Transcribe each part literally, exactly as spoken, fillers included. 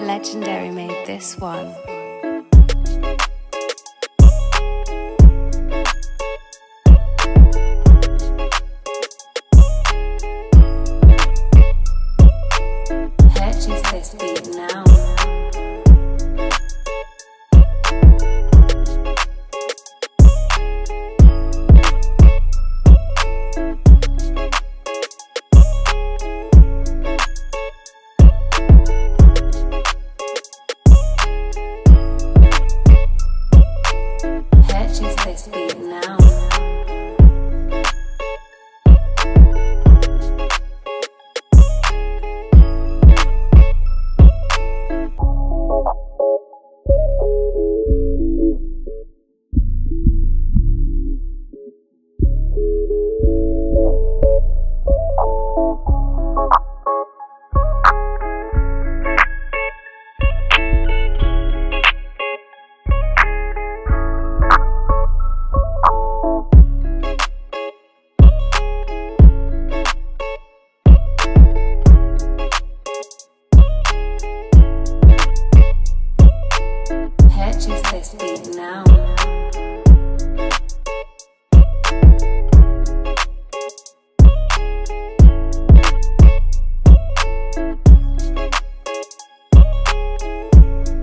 Legendary made this one. Purchase this beat now. This beat now. Purchase this beat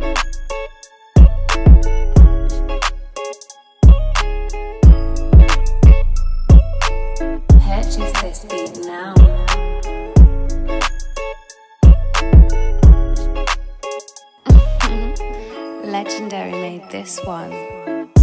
now. Purchase this beat now. Legendary made this one.